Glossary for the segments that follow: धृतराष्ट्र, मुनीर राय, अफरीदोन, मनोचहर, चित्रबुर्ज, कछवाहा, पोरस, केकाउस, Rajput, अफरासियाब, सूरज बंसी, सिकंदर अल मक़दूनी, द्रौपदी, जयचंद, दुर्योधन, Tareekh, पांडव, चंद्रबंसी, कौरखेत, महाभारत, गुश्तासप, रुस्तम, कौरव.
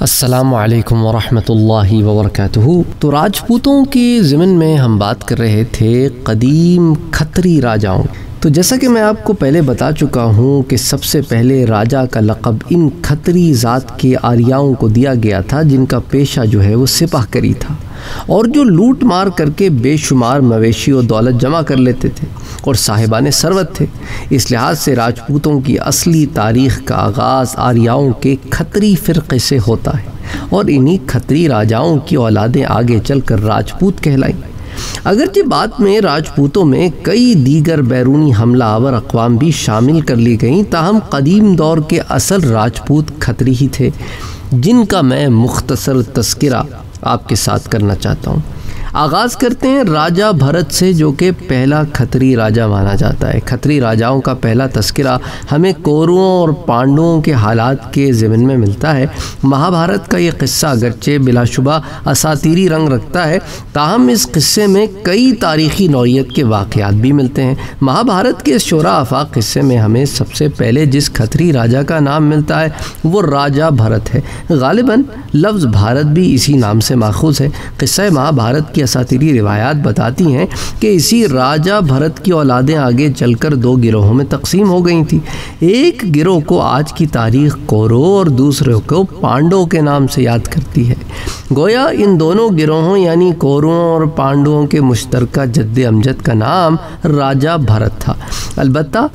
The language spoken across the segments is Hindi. अस्सलामु अलैकुम वरहमतुल्लाहि वबरकातुहू। तो राजपूतों के ज़िमन में हम बात कर रहे थे कदीम खत्री राजाओं। तो जैसा कि मैं आपको पहले बता चुका हूँ कि सबसे पहले राजा का लक़ब इन खत्री ज़ात के आर्याओं को दिया गया था, जिनका पेशा जो है वो सिपाहकरी था और जो लूट मार करके बेशुमार मवेशी और दौलत जमा कर लेते थे और साहिबान सरवत थे। इस लिहाज से राजपूतों की असली तारीख़ का आगाज़ आर्याओं के खत्री फ़िरक़े से होता है और इन्हीं खत्री राजाओं की औलादें आगे चल कर राजपूत कहलाईं। अगरचे बाद में राजपूतों में कई दीगर बैरूनी हमला आवर अक़वाम भी शामिल कर ली गईं, ताहम कदीम दौर के असल राजपूत खतरी ही थे, जिनका मैं मुख्तसर तस्किरा आपके साथ करना चाहता हूँ। आगाज़ करते हैं राजा भरत से, जो कि पहला खतरी राजा माना जाता है। खतरी राजाओं का पहला तस्किरा हमें कौरवों और पांडवों के हालात के ज़िमन में मिलता है। महाभारत का ये क़स्सा अगरचे बिलाशुबा असातीरी रंग रखता है, ताहम इस क़स्से में कई तारीख़ी नौइयत के वाक़यात भी मिलते हैं। महाभारत के शोरा आफाक क़स्से में हमें सबसे पहले जिस खतरी राजा का नाम मिलता है वो राजा भरत है। ग़ालिबन लफ्ज़ भारत भी इसी नाम से माखूज़ है। क़स्सा महाभारत की असातिरी रिवायात बताती हैं कि इसी राजा भरत की औलादें आगे चलकर दो गिरोहों में तकसीम हो गई थी। एक गिरोह को आज की तारीख कौरवों और दूसरे को पांडवों के नाम से याद करती है। गोया इन दोनों गिरोहों यानी कौरवों और पांडवों के मुश्तरका जद्द अमजद का नाम राजा भरत था। अलबत्ता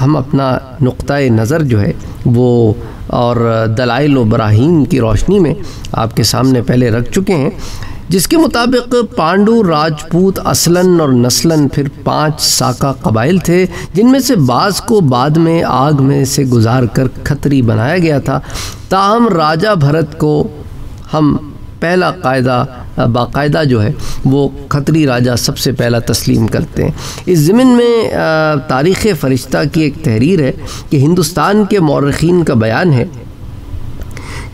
हम अपना नुक्ताए नज़र जो है वो और दलाइल इब्राहीम की रोशनी में आपके सामने पहले रख चुके हैं, जिसके मुताबिक पांडु राजपूत असलन और नस्लन फिर 5 साका कबाइल थे, जिनमें से बाज़ को बाद में आग में से गुजार कर खतरी बनाया गया था। ताहम राजा भरत को हम पहला बाकायदा जो है वो खतरी राजा सबसे पहला तस्लीम करते हैं। इस ज़मीन में तारीख़ फ़रिश्ता की एक तहरीर है कि हिंदुस्तान के मौरख़ीन का बयान है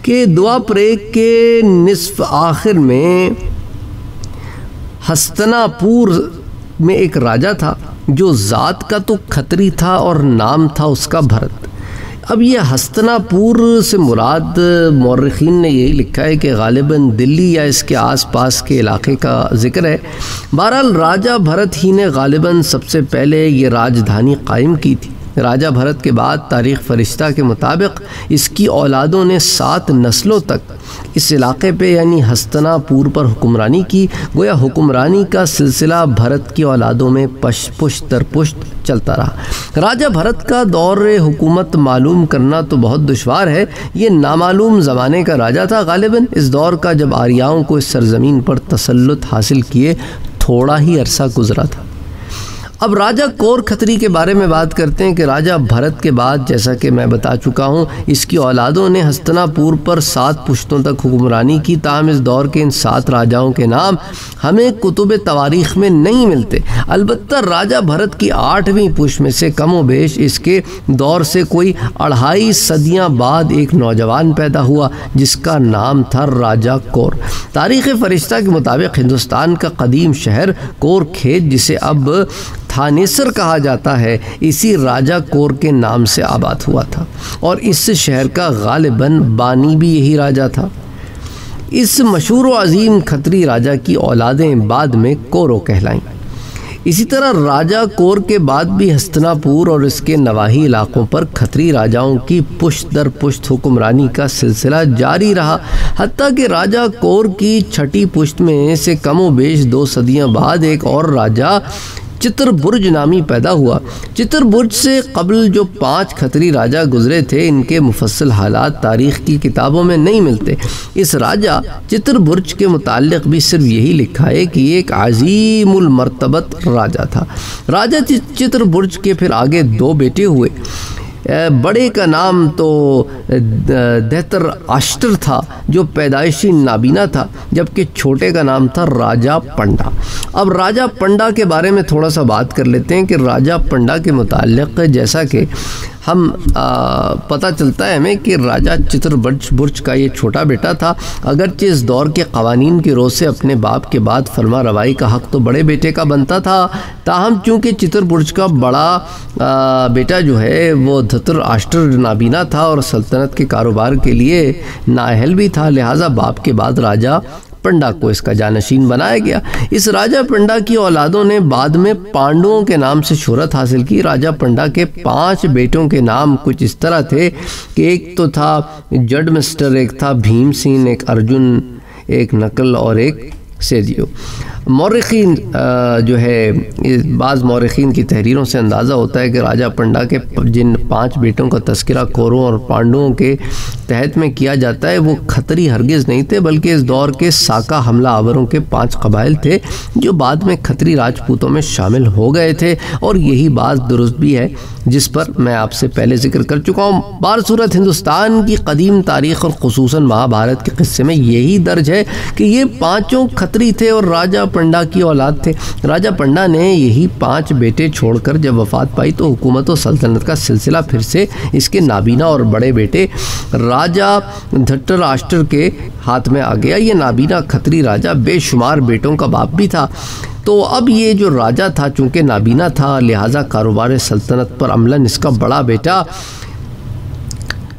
कि दुआ परेख के निसफ़ आखिर में हस्तनापुर में एक राजा था, जो ज़ात का तो खतरी था और नाम था उसका भरत। अब ये हस्तनापुर से मुराद मौरख़ीन ने यही लिखा है कि ग़ालिबन दिल्ली या इसके आसपास के इलाके का ज़िक्र है। बहरहाल राजा भरत ही ने ग़ालिबन सबसे पहले ये राजधानी कायम की थी। राजा भरत के बाद तारीख़ फ़रिश्ता के मुताबिक इसकी औलादों ने 7 नस्लों तक इस इलाक़े पे यानी हस्तनापुर पर हुक्मरानी की। गोया हुक्मरानी का सिलसिला भरत की औलादों में पुश्त दर पुश्त चलता रहा। राजा भरत का दौर हुकूमत मालूम करना तो बहुत दुश्वार है। ये नामालूम ज़माने का राजा था ग़ालिबन इस दौर का, जब आर्याओं को इस सरज़मीन पर तसल्लुत हासिल किए थोड़ा ही अरसा गुज़रा था। अब राजा कौर खतरी के बारे में बात करते हैं कि राजा भरत के बाद, जैसा कि मैं बता चुका हूँ, इसकी औलादों ने हस्तनापुर पर 7 पुश्तों तक हुक्मरानी की। ताहम इस दौर के इन 7 राजाओं के नाम हमें कुतुब तवारीख़ में नहीं मिलते। अलबत्ता राजा भरत की 8वीं पुश्त में से कम व बेश इसके दौर से कोई 2.5 सदियाँ बाद एक नौजवान पैदा हुआ, जिसका नाम था राजा कौर। तारीख़ फ़रिश्ता के मुताबिक हिंदुस्तान का कदीम शहर कौरखेत, जिसे अब थानेसर कहा जाता है, इसी राजा कौर के नाम से आबाद हुआ था और इस शहर का ग़ालिबन बानी भी यही राजा था। इस मशहूर व अज़ीम खतरी राजा की औलादें बाद में कौरों कहलाईं। इसी तरह राजा कौर के बाद भी हस्तनापुर और इसके नवाही इलाक़ों पर खतरी राजाओं की पुश्त दर पुश्त हुक्मरानी का सिलसिला जारी रहा, हत्ता कि राजा कौर की 6ठी पुश्त में से कम व बेश 2 सदियाँ बाद एक और राजा चित्रबुर्ज नामी पैदा हुआ। चित्रबुर्ज से कबल जो 5 खतरी राजा गुजरे थे, इनके मुफस्सल हालात तारीख़ की किताबों में नहीं मिलते। इस राजा चित्रबुर्ज के मुताल्लिक़ भी सिर्फ यही लिखा है कि ये एक अज़ीमुल मर्तबत राजा था। राजा चित्रबुर्ज के फिर आगे 2 बेटे हुए। बड़े का नाम तो दहतर आश्तर था, जो पैदाइशी नाबीना था, जबकि छोटे का नाम था राजा पंडा। अब राजा पंडा के बारे में थोड़ा सा बात कर लेते हैं कि राजा पंडा के मुताल्लिक़, जैसा कि हम पता चलता है हमें कि राजा चित्रबर्ज का ये छोटा बेटा था। अगरचे इस दौर के कवानीन की रोज़ से अपने बाप के बाद फरमा रवाई का हक़ तो बड़े बेटे का बनता था, ताहम चूँकि चित्रबर्ज का बड़ा बेटा जो है वो धतर आश्तर नाबीना था और सल्तनत के कारोबार के लिए नाअहल भी था, लिहाजा बाप के बाद राजा पंडा को इसका जानशीन बनाया गया। इस राजा पंडा की औलादों ने बाद में पांडवों के नाम से शोहरत हासिल की। राजा पंडा के 5 बेटों के नाम कुछ इस तरह थे कि एक तो था जडमिस्टर, एक था भीमसेन, एक अर्जुन, एक नकल और एक सेदियो। मौरखीन जो है, बाज़ मौरखीन की तहरीरों से अंदाज़ा होता है कि राजा पंडा के जिन 5 बेटों का तस्करा कौरों और पांडवों के तहत में किया जाता है वो खतरी हरगिज़ नहीं थे, बल्कि इस दौर के साका हमला आवरों के 5 कबाइल थे जो बाद में खतरी राजपूतों में शामिल हो गए थे। और यही बात दुरुस्त भी है जिस पर मैं आपसे पहले ज़िक्र कर चुका हूँ। बारसूरत हिंदुस्तान की कदीम तारीख़ और ख़ुसूसन महाभारत के क़स्से में यही दर्ज है कि ये 5 खतरी थे और राजा पंडा की औलाद थे। राजा पंडा ने यही 5 बेटे छोड़कर जब वफ़ात पाई तो हुकूमत और सल्तनत का सिलसिला फिर से इसके नाबीना और बड़े बेटे राजा धृतराष्ट्र के हाथ में आ गया। ये नाबीना खतरी राजा बेशुमार बेटों का बाप भी था। तो अब ये जो राजा था चूँकि नाबीना था, लिहाजा कारोबार सल्तनत पर अमलन इसका बड़ा बेटा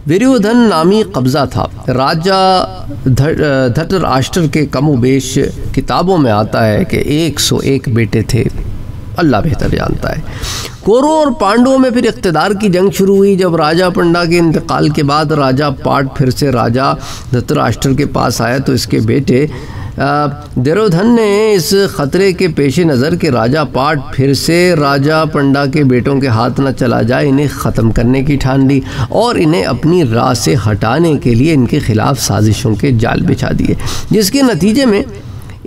दुर्योधन नामी कब्ज़ा था। राजा धृतराष्ट्र के कमोबेश किताबों में आता है कि 101 बेटे थे, अल्लाह बेहतर जानता है। कौरवों और पांडवों में फिर इख्तदार की जंग शुरू हुई। जब राजा पंडा के इंतकाल के बाद राजा पाट फिर से राजा धृतराष्ट्र के पास आया तो इसके बेटे दुर्योधन ने इस ख़तरे के पेश नज़र के राजा पाट फिर से राजा पंडा के बेटों के हाथ न चला जाए, इन्हें ख़त्म करने की ठान ली और इन्हें अपनी राह से हटाने के लिए इनके ख़िलाफ़ साजिशों के जाल बिछा दिए, जिसके नतीजे में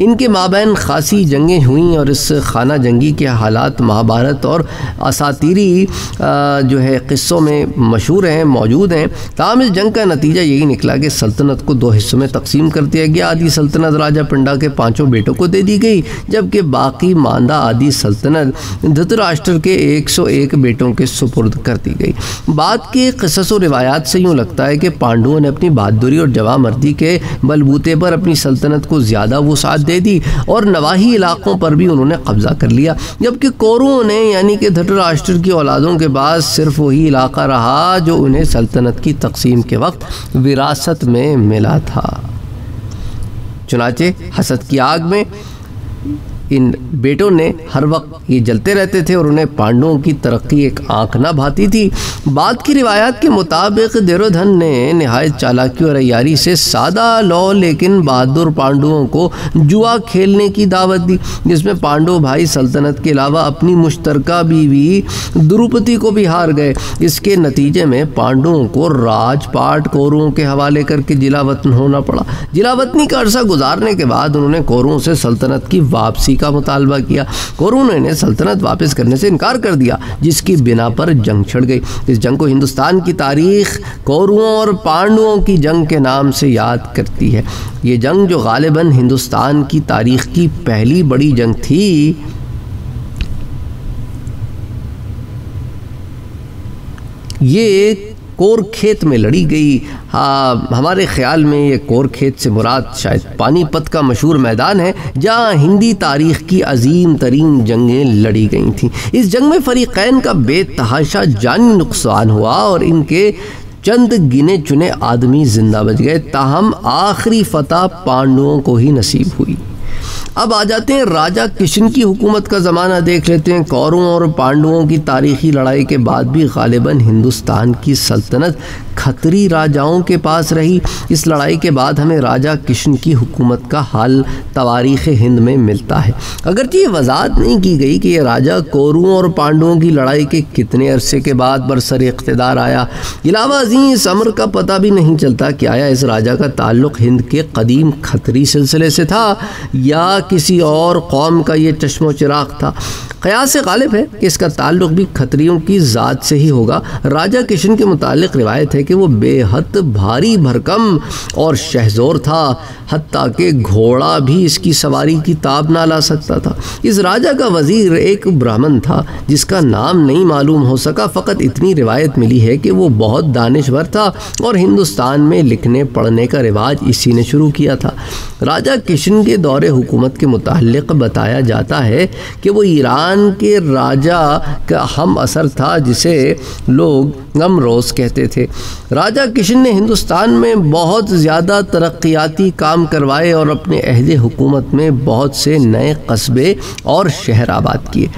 इनके माबैन खासी जंगें हुईं। और इस खाना जंगी के हालात महाभारत और असातीरी जो है क़िस्सों में मशहूर हैं, मौजूद हैं। ताहम इस जंग का नतीजा यही निकला कि सल्तनत को 2 हिस्सों में तकसीम कर दिया गया। आधी सल्तनत राजा पंडा के 5 बेटों को दे दी गई, जबकि बाकी मांदा आधी सल्तनत धृतराष्ट्र के 101 बेटों के सुपुर्द कर दी गई। बाद के क़िस्स और रिवायात से यूँ लगता है कि पांडवों ने अपनी बहादुरी और जवामर्दी के बलबूते पर अपनी सल्तनत को ज़्यादा वसाअत दे दी और नवाही इलाकों पर भी उन्होंने कब्जा कर लिया, जबकि कौरवों ने यानी कि धृतराष्ट्र की औलादों के बाद सिर्फ वही इलाका रहा जो उन्हें सल्तनत की तकसीम के वक्त विरासत में मिला था। चुनाचे हसद की आग में इन बेटों ने हर वक्त ये जलते रहते थे और उन्हें पांडवों की तरक्की एक आंख ना भाती थी। बाद की रिवायात के मुताबिक दुर्योधन ने नहायत चालाकी और अयारी से सादा लौ लेकिन बहादुर पांडवों को जुआ खेलने की दावत दी, जिसमें पांडव भाई सल्तनत के अलावा अपनी मुश्तरका बीवी द्रौपदी को भी हार गए। इसके नतीजे में पांडवों को राजपाट कौरवों के हवाले करके जिलावतन होना पड़ा। जिलावतनी का अरसा गुजारने के बाद उन्होंने कौरवों से सल्तनत की वापसी का मुतालबा किया। कौरवों ने सल्तनत वापस करने से इनकार कर दिया, जिसकी बिना पर जंग छिड़ गई। इस जंग को हिंदुस्तान की तारीख कौरवों और पांडवों की जंग के नाम से याद करती है। ये जंग जो गालिबन हिंदुस्तान की तारीख की पहली बड़ी जंग थी, ये कोरखेत में लड़ी गई। हाँ, हमारे ख़्याल में ये कोरखेत से मुराद शायद पानीपत का मशहूर मैदान है जहाँ हिंदी तारीख़ की अजीम तरीन जंगें लड़ी गई थीं। इस जंग में फ़रीक़ैन का बेतहाशा जानी नुकसान हुआ और इनके चंद गिने चुने आदमी ज़िंदा बच गए, ताहम आखिरी फ़तह पांडवों को ही नसीब हुई। अब आ जाते हैं राजा किशन की हुकूमत का ज़माना, देख लेते हैं। कौरवों और पांडवों की तारीखी लड़ाई के बाद भी गालिबन हिंदुस्तान की सल्तनत खतरी राजाओं के पास रही। इस लड़ाई के बाद हमें राजा किशन की हुकूमत का हाल तवारीख़ हिंद में मिलता है। अगरचे ये वजाहत नहीं की गई कि ये राजा कौरवों और पांडवों की लड़ाई के कितने अरसे के बाद बरसर इख्तिदार आया। इलावा अजीं इस अमर का पता भी नहीं चलता कि आया इस राजा का ताल्लुक़ हिंद के कदीम खतरी सिलसिले से था या किसी और कौम का ये चश्मो चिराग था। क़यास ग़ालिब है कि इसका ताल्लुक़ भी खतरियों की ज़ात से ही होगा। राजा किशन के मुतालिक रिवायत है कि वो बेहद भारी भरकम और शहजोर था, हत्ता कि घोड़ा भी इसकी सवारी की ताब ना ला सकता था। इस राजा का वज़ीर एक ब्राह्मण था जिसका नाम नहीं मालूम हो सका, फ़कत इतनी रिवायत मिली है कि वो बहुत दानिशवर था और हिंदुस्तान में लिखने पढ़ने का रिवाज इसी ने शुरू किया था। राजा किशन के दौरे हुकूमत के मुतालिक बताया जाता है कि वो ईरान के राजा का हम असर था जिसे लोग गमरोज़ कहते थे। राजा किशन ने हिंदुस्तान में बहुत ज़्यादा तरक्याती काम करवाए और अपने अहद हुकूमत में बहुत से नए कस्बे और शहर आबाद किए।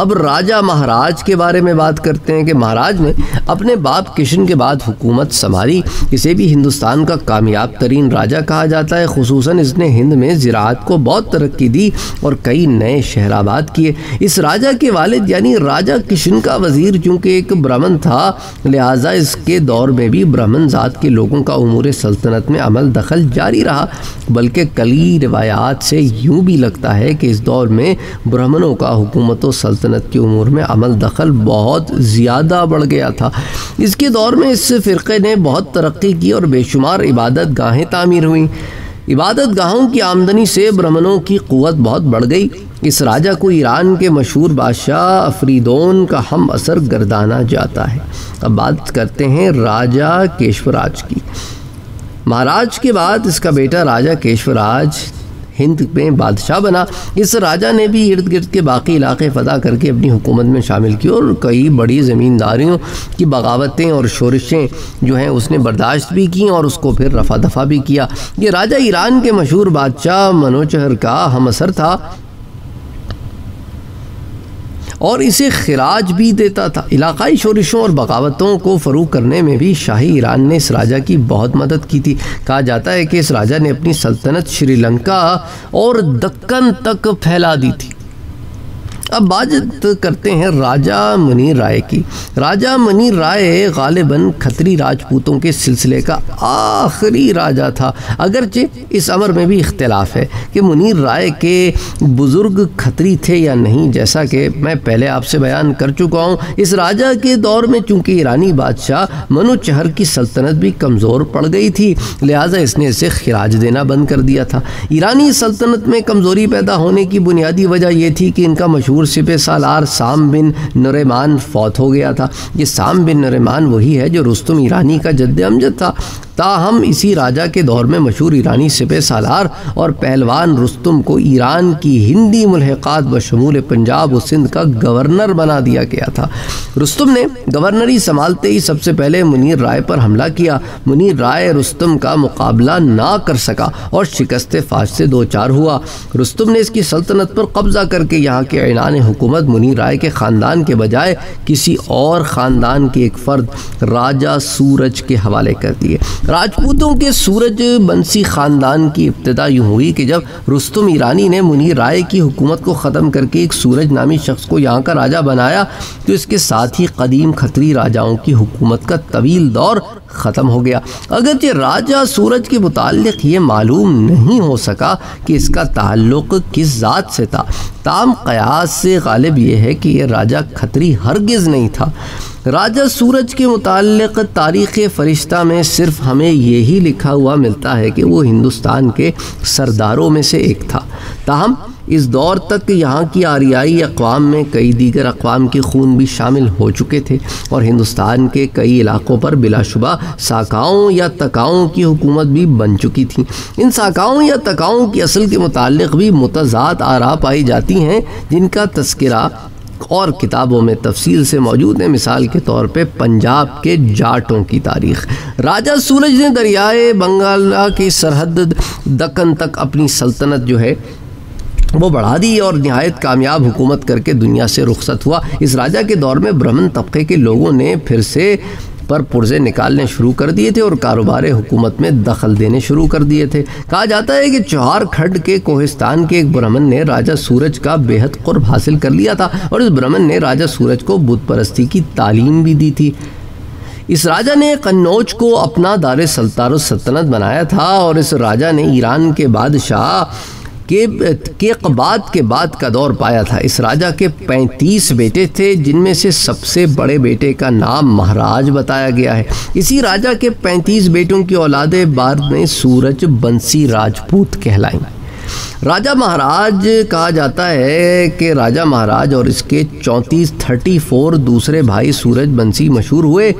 अब राजा महाराज के बारे में बात करते हैं कि महाराज ने अपने बाप किशन के बाद हुकूमत संभाली। इसे भी हिंदुस्तान का कामयाब तरीन राजा कहा जाता है। खुसूसन इसने हिंद में ज़राअत को बहुत तरक्की दी और कई नए शहर आबाद किए। इस राजा के वालिद यानी राजा किशन का वज़ीर चूँकि एक ब्राह्मण था, लिहाजा इसके दौर में भी ब्राह्मण ज़ात के लोगों का उमूर सल्तनत में अमल दखल जारी रहा। बल्कि कई रिवायात से यूँ भी लगता है कि इस दौर में ब्राह्मणों का हुकूमत व सल्तनत के उमूर में अमल दखल बहुत ज़्यादा बढ़ गया था। इसके दौर में इस फ़िरक़े ने बहुत तरक्की की और बेशुमार इबादत गाहें तामीर हुईं। इबादत गाहों की आमदनी से ब्राह्मणों की क़ुव्वत बहुत बढ़ गई। इस राजा को ईरान के मशहूर बादशाह अफरीदोन का हम असर गर्दाना जाता है। अब बात करते हैं राजा केशवराज की। महाराज के बाद इसका बेटा राजा केशवराज हिंद में बादशाह बना। इस राजा ने भी इर्द गिर्द के बाकी इलाके फ़तह करके अपनी हुकूमत में शामिल की और कई बड़ी ज़मींदारियों की बगावतें और शोरिशें जो हैं उसने बर्दाश्त भी की और उसको फिर रफ़ा दफ़ा भी किया। ये राजा ईरान के मशहूर बादशाह मनोचहर का हम असर था और इसे खिराज भी देता था। इलाक़ाई शोरिशों और बगावतों को फ़रूग करने में भी शाही ईरान ने इस राजा की बहुत मदद की थी। कहा जाता है कि इस राजा ने अपनी सल्तनत श्रीलंका और दक्कन तक फैला दी थी। अब बात करते हैं राजा मुनीर राय की। राजा मुनीर राय गालिबन खत्री राजपूतों के सिलसिले का आखिरी राजा था। अगरचे इस अमर में भी इख्तिलाफ है कि मुनीर राय के बुज़ुर्ग खत्री थे या नहीं, जैसा कि मैं पहले आपसे बयान कर चुका हूँ। इस राजा के दौर में चूँकि ईरानी बादशाह मनोचहर की सल्तनत भी कमज़ोर पड़ गई थी, लिहाजा इसने इसे खिराज देना बंद कर दिया था। ईरानी सल्तनत में कमज़ोरी पैदा होने की बुनियादी वजह यह थी कि इनका मशहूर सिपह सालार साम बिन नरेमान फौत हो गया था। ये साम बिन नरेमान वही है जो रुस्तम ईरानी का जद्द अमजद था। ताहम इसी राजा के दौर में मशहूर ईरानी सिपह सालार और पहलवान रुस्तम को ईरान की हिंदी मुल्हिकात बशमूल पंजाब और सिंध का गवर्नर बना दिया गया था। रुस्तम ने गवर्नरी संभालते ही सबसे पहले मुनीर राय पर हमला किया। मुनीर राय रुस्तम का मुकाबला ना कर सका और शिकस्त फाश से दो चार हुआ। रुस्तम ने इसकी सल्तनत पर कब्जा करके यहाँ के ऐलान हुकूमत मुनीर राय के ख़ानदान के बजाय किसी और ख़ानदान के एक फ़र्द राजा सूरज के हवाले कर दिए। राजपूतों के सूरज बंसी ख़ानदान की इब्तदा यूँ हुई कि जब रुस्तम ईरानी ने मुनीर राय की हुकूमत को ख़त्म करके एक सूरज नामी शख्स को यहाँ का राजा बनाया तो इसके साथ ही कदीम खतरी राजाओं की हुकूमत का तवील दौर ख़त्म हो गया। अगरचे राजा सूरज के मुतालिक ये मालूम नहीं हो सका कि इसका ताल्लुक़ किस ज़ात से था। ताम क़यास से ग़ालिब ये है कि यह राजा खतरी हरगिज़ नहीं था। राजा सूरज के मुतालिक तारीख़ फ़रिश्ता में सिर्फ़ हमें यही लिखा हुआ मिलता है कि वो हिंदुस्तान के सरदारों में से एक था। ताहम इस दौर तक यहाँ की आरियाई अक़वाम में कई दीगर अक़वाम के खून भी शामिल हो चुके थे और हिंदुस्तान के कई इलाक़ों पर बिलाशुबा साकाओं या तकाओं की हुकूमत भी बन चुकी थी। इन साकाओं या तकाओं की असल के मुतालिक भी मुतज़ाद आरा पाई जाती हैं जिनका तस्करा और किताबों में तफसील से मौजूद है। मिसाल के तौर पे पंजाब के जाटों की तारीख़। राजा सूरज ने दरियाए बंगाल की सरहद दक्कन तक अपनी सल्तनत जो है वो बढ़ा दी और नहायत कामयाब हुकूमत करके दुनिया से रुखसत हुआ। इस राजा के दौर में ब्राह्मण तबके के लोगों ने फिर से पर पुर्जे निकालने शुरू कर दिए थे और कारोबार हुकूमत में दखल देने शुरू कर दिए थे। कहा जाता है कि चौहारखंड के कोहिस्तान के एक ब्राह्मण ने राजा सूरज का बेहद क़ुर्ब हासिल कर लिया था और इस ब्राह्मण ने राजा सूरज को बुत परस्ती की तालीम भी दी थी। इस राजा ने कन्नौज को अपना दार सल्तान सल्तनत बनाया था और इस राजा ने ईरान के बादशाह केकबाद के बाद का दौर पाया था। इस राजा के 35 बेटे थे, जिनमें से सबसे बड़े बेटे का नाम महाराज बताया गया है। इसी राजा के 35 बेटों की औलादें बाद में सूरज बंसी राजपूत कहलाईं। राजा महाराज कहा जाता है कि राजा महाराज और इसके 34 दूसरे भाई सूरज बंसी मशहूर हुए।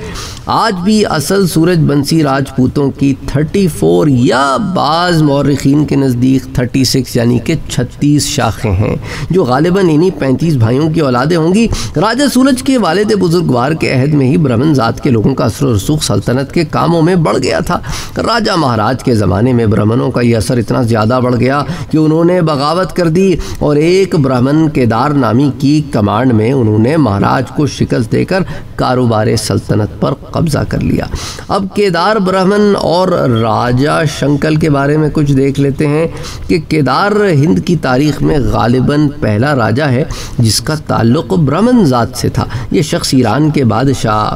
आज भी असल सूरज बंसी राजपूतों की 34 या बाज़ मौरखीन के नज़दीक 36 यानी कि 36 शाखें हैं, जो गालिबन इन्हीं 35 भाइयों की औलादें होंगी। राजा सूरज के वालिद बुजुर्गवार के अहद में ही ब्राह्मण ज़ात के लोगों का असर और रसूख सल्तनत के कामों में बढ़ गया था। राजा महाराज के ज़माने में ब्राह्मणों का यह असर इतना ज़्यादा बढ़ गया कि उन्होंने बगावत कर दी और एक ब्राह्मण केदार नामी की कमांड में उन्होंने महाराज को शिकस्त देकर कारोबार सल्तनत पर कब्जा कर लिया। अब केदार ब्राह्मण और राजा शंकल के बारे में कुछ देख लेते हैं कि केदार हिंद की तारीख में गालिबन पहला राजा है जिसका ताल्लुक ब्राह्मण जात से था। ये शख्स ईरान के बादशाह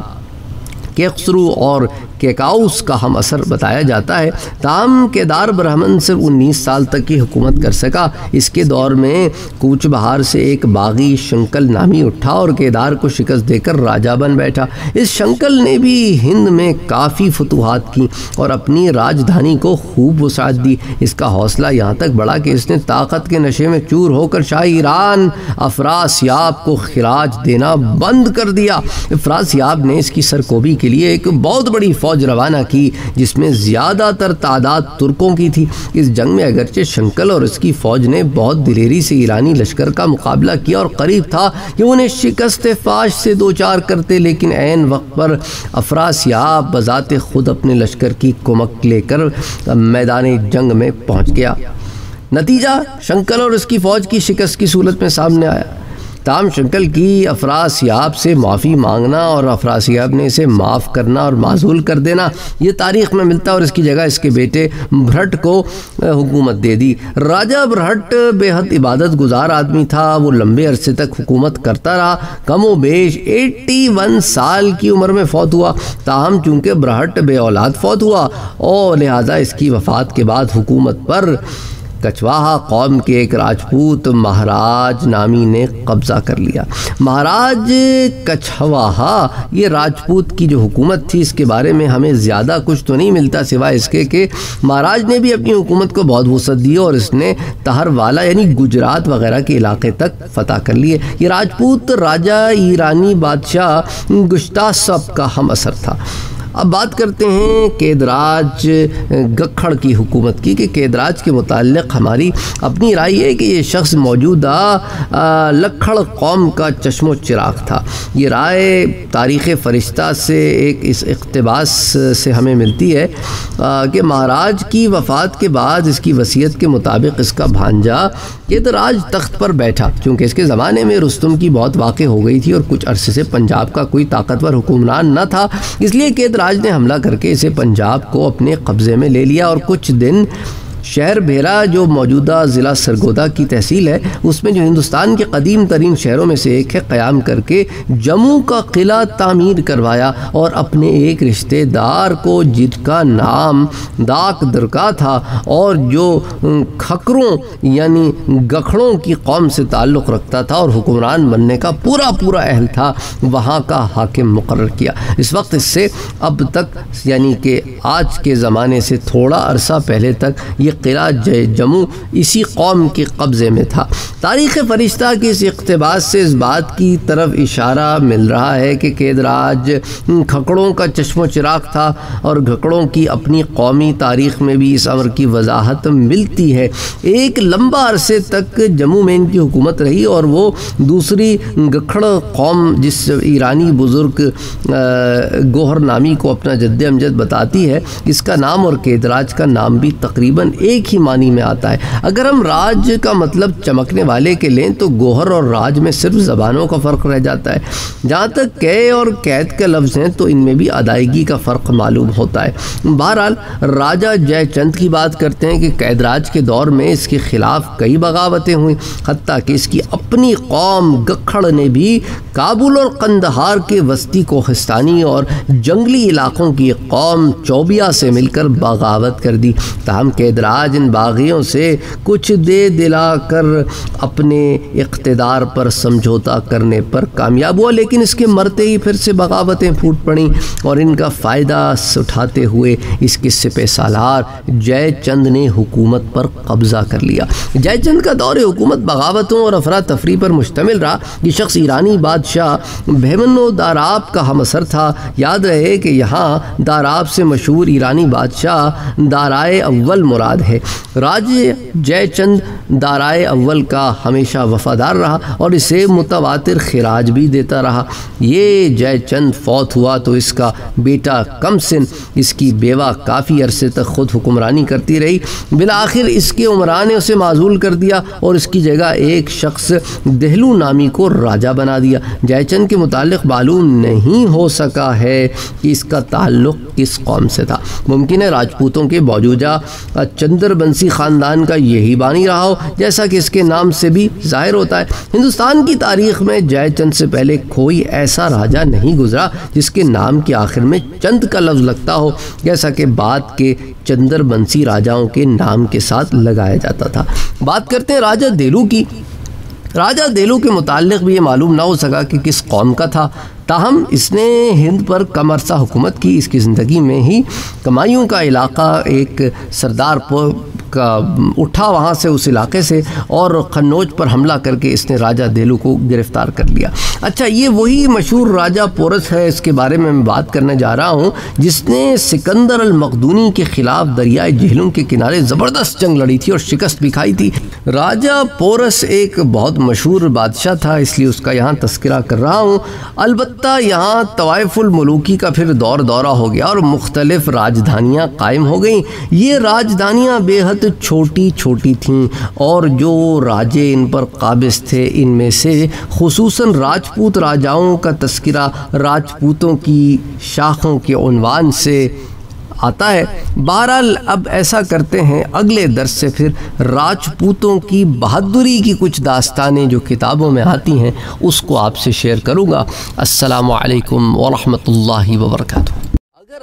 केक्सरू और केकाउस का हम असर बताया जाता है। ताम केदार ब्राह्मण सिर्फ 19 साल तक की हुकूमत कर सका। इसके दौर में कूच बहार से एक बागी शंकल नामी उठा और केदार को शिकस्त देकर राजा बन बैठा। इस शंकल ने भी हिंद में काफ़ी फतूहात की और अपनी राजधानी को खूब वसात दी। इसका हौसला यहाँ तक बढ़ा कि इसने ताकत के नशे में चूर होकर शाही ईरान अफरासियाब को खिराज देना बंद कर दिया। अफरासियाब ने इसकी सरकोबी के लिए एक बहुत बड़ी फौज रवाना की, जिसमें ज़्यादातर तादाद तुर्कों की थी। इस जंग में अगरचे शंकल और इसकी फौज ने बहुत दिलेरी से ईरानी लश्कर का मुकाबला किया और करीब था कि उन्हें शिकस्त फाश से दो चार करते, लेकिन ऐन वक्त पर अफरासियाब बजाते खुद अपने लश्कर की कुमक लेकर मैदान जंग में पहुंच गया। नतीजा शंकल और इसकी फौज की शिकस्त की सूरत में सामने आया। ताम शंकल की अफरासियाब से माफ़ी मांगना और अफरासियाब ने इसे माफ़ करना और माजूल कर देना ये तारीख़ में मिलता है और इसकी जगह इसके बेटे भ्रट को हुकूमत दे दी। राजा भ्रट बेहद इबादत गुजार आदमी था। वो लंबे अरसे तक हुकूमत करता रहा। कमो बेश 81 साल की उम्र में फ़ौत हुआ। ताहम चूँकि भ्रट बे औलाद फ़ौत हुआ और लिहाजा इसकी वफ़ात के बाद हुकूमत पर कछवाहा कौम के एक राजपूत महाराज नामी ने कब्ज़ा कर लिया। महाराज कछवाहा ये राजपूत की जो हुकूमत थी, इसके बारे में हमें ज़्यादा कुछ तो नहीं मिलता सिवाय इसके कि महाराज ने भी अपनी हुकूमत को बहुत वसअत दी और इसने तहरवाला यानी गुजरात वगैरह के इलाके तक फतह कर लिए। ये राजपूत राजा ईरानी बादशाह गुश्ता सब का हम असर था। अब बात करते हैं केदराज गखड़ की हुकूमत की कि केदराज के मुताल्लिक़ हमारी अपनी राय है कि ये शख्स मौजूदा लखड़ कौम का चश्मो चिराग था। ये राय तारीख़ फ़रिश्ता से एक इस इक़्तिबास से हमें मिलती है कि महाराज की वफ़ात के बाद इसकी वसीयत के मुताबिक इसका भांजा केदराज तख्त पर बैठा। चूँकि इसके ज़माने में रुस्तम की बहुत वाक़ हो गई थी और कुछ अरसे से पंजाब का कोई ताकतवर हुक्मरान न था, इसलिए राज ने हमला करके इसे पंजाब को अपने कब्जे में ले लिया और कुछ दिन शहर भेरा, जो मौजूदा ज़िला सरगोदा की तहसील है, उसमें जो हिंदुस्तान के कदीम तरीन शहरों में से एक है, क़याम करके जम्मू का किला तामीर करवाया और अपने एक रिश्तेदार को, जिसका नाम दाक दरका था और जो खकरों यानी गखड़ों की कौम से ताल्लुक़ रखता था और हुक्मरान बनने का पूरा पूरा अहल था, वहाँ का हाकिम मुकर्रर किया। इस वक्त इससे अब तक यानी कि आज के ज़माने से थोड़ा अरसा पहले तक किला जम्मू इसी कौम के कब्ज़े में था। तारीख़ फ़रिश्ता की इस इक़्तिबास से इस बात की तरफ इशारा मिल रहा है कि केदराज खकड़ों का चश्मो चिराग था और घकड़ों की अपनी कौमी तारीख़ में भी इस अमर की वजाहत मिलती है। एक लंबा अरसे तक जम्मू में इनकी हुकूमत रही और वो दूसरी घकड़ कौम जिस ईरानी बुज़ुर्ग गोहर नामी को अपना जद्द अमजद बताती है, इसका नाम और केदराज का नाम भी तकरीबन एक ही मानी में आता है। अगर हम राज का मतलब चमकने वाले के लें तो गोहर और राज में सिर्फ ज़बानों का फ़र्क रह जाता है। जहाँ तक कै और कैद के लफ्ज़ हैं तो इनमें भी अदायगी का फ़र्क मालूम होता है। बहरहाल राजा जयचंद की बात करते हैं कि कैदराज के दौर में इसके ख़िलाफ़ कई बगावतें हुई, हत्ती कि इसकी अपनी कौम गखड़ ने भी काबुल और कंदहार के वस्ती कोहिस्तानी और जंगली इलाक़ों की कौम चौबिया से मिलकर बगावत कर दी। ताहम कैदराज आज इन बाग़ियों से कुछ दे दिला कर अपने इक़्तिदार पर समझौता करने पर कामयाब हुआ, लेकिन इसके मरते ही फिर से बगावतें फूट पड़ीं और इनका फ़ायदा उठाते हुए इस किस्से पे सालार जयचंद ने हुकूमत पर कब्ज़ा कर लिया। जयचंद का दौर हुकूमत बगावतों और अफरा तफरी पर मुश्तमिल रहा। ये शख्स ईरानी बादशाह भैमनो दाराब का हम असर था। याद रहे कि यहाँ दाराब से मशहूर ईरानी बादशाह दाराए अव्वल मुराद है। राजे जयचंद दाराए अव्वल का हमेशा वफादार रहा और इसे मुतवातिर खिराज भी देता रहा। ये जयचंद फौत हुआ तो इसका बेटा कमसिन, इसकी बेवा काफ़ी अरसे तक ख़ुद हुक्मरानी करती रही। बिलाखिर इसके उमरा ने उसे माजूल कर दिया और इसकी जगह एक शख्स दहलू नामी को राजा बना दिया। जयचंद के मुतालिक मालूम नहीं हो सका है कि इसका ताल्लुक़ किस कौम से था। मुमकिन है राजपूतों के मौजूदा चंद्रबंसी ख़ानदान का यही बानी रहा हो, जैसा कि इसके नाम से भी ज़ाहिर होता है। हिंदुस्तान की तारीख़ में जयचंद से पहले कोई ऐसा राजा नहीं गुजरा जिसके नाम के आखिर में चंद का लफ्ज़ लगता हो, जैसा कि बाद के चंद्रबंसी राजाओं के नाम के साथ लगाया जाता था। बात करते हैं राजा देलू की। राजा देलू के मुताल्लिक़ भी ये मालूम ना हो सका कि किस कौम का था। ताहम इसने हिंद पर कम अरसा हुकूमत की। इसकी ज़िंदगी में ही कमाइयों का इलाक़ा एक सरदारपुर का उठा, वहाँ से उस इलाके से, और खन्नौज पर हमला करके इसने राजा देलू को गिरफ़्तार कर लिया। अच्छा, ये वही मशहूर राजा पोरस है, इसके बारे में मैं बात करने जा रहा हूँ, जिसने सिकंदर अल मक़दूनी के ख़िलाफ़ दरियाए झेलम के किनारे ज़बरदस्त जंग लड़ी थी और शिकस्त भी खाई थी। राजा पोरस एक बहुत मशहूर बादशाह था, इसलिए उसका यहाँ तस्करा कर रहा हूँ। अलबत्ता यहाँ तवाइफुल मुलूकी का फिर दौर दौरा हो गया और मुख्तलिफ राजधानियाँ कायम हो गईं। ये राजधानियाँ बेहद छोटी छोटी थीं और जो राजे इन पर काबिज़ थे, इनमें से खुसूसन राजपूत राजाओं का तस्किरा राजपूतों की शाखों के उन्वान से आता है। बहरहाल, अब ऐसा करते हैं, अगले दर्स से फिर राजपूतों की बहादुरी की कुछ दास्तानें जो किताबों में आती हैं उसको आपसे शेयर करूँगा। अस्सलामु अलैकुम व रहमतुल्लाहि व बरकातुहू। अगर